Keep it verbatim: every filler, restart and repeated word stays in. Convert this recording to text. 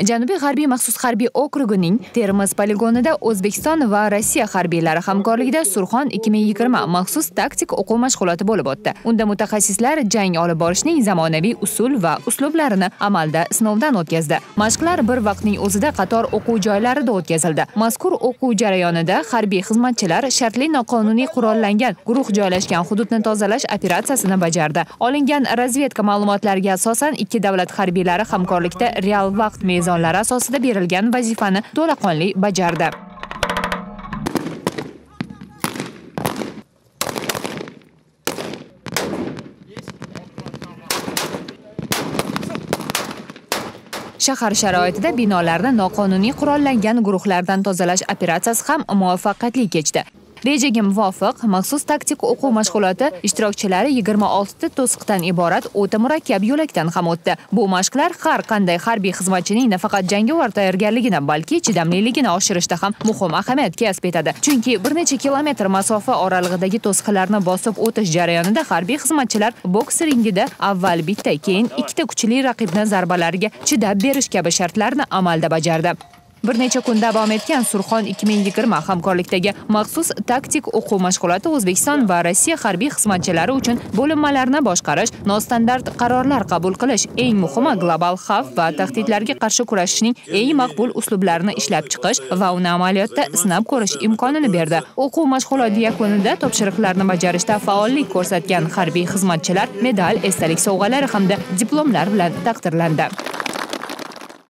Janubi-g'arbiy maxsus harbiy okrugining Termiz poligonida O'zbekiston va Rossiya harbiylari hamkorligida Surxon ikki ming yigirma maxsus taktik o'quv mashg'uloti bo'lib o'tdi. Unda mutaxassislar jang olib borishning zamonaviy usul va uslublarini amalda sinovdan o'tkazdi. Mashqlar bir vaqtning o'zida qator o'quv joylarida o'tkazildi. Mazkur o'quv jarayonida harbiy xizmatchilar shartli noqonuniy qurollangan guruh joylashgan hududni tozalash operatsiyasini bajardi. Olingan razvedka ma'lumotlariga asosan ikki davlat harbiylari hamkorlikda real vaqt zonlar asosida berilgan vazifani to'laqonli bajardi. Shahar sharoitida binolarni noqonuniy qurollangan guruhlardan tozalash operatsiyasi ham muvaffaqiyatli kechdi. Rejaga muvofiq, maxsus taktik o'quv mashg'uloti ishtirokchilari yigirma olti ta to'siqdan iborat o'ta murakkab yo'lakdan ham o'tdi. Bu mashqlar har qanday harbiy xizmatchining nafaqat jangovar tayyorgarligini, balki chidamliligini oshirishda ham muhim ahamiyat kasb etadi. Chunki bir necha kilometr masofa oralig'idagi to'siqlarni bosib o'tish jarayonida harbiy xizmatchilar boks ringida avval bitta, keyin ikkita kuchli raqibni zarbalariga chidab berish kabi shartlarni amalda bajardi. Bir necha kun davom etgan Surxon ikki ming yigirma hamkorlikdagi maxsus taktik o'quv mashg'uloti O'zbekiston va Rossiya harbiy xizmatchilari uchun bo'linmalarni boshqarish, nostandart qarorlar qabul qilish, eng muhimi global xavf va tahdidlarga qarshi kurashishning eng maqbul uslublarini ishlab chiqish va uni amaliyotda sinab ko'rish imkonini berdi. O'quv mashg'uloti yakunida topshiriqlarni bajarishda faollik ko'rsatgan harbiy xizmatchilar medal, esdalik sovg'alari hamda diplomlar bilan taqdirlandi.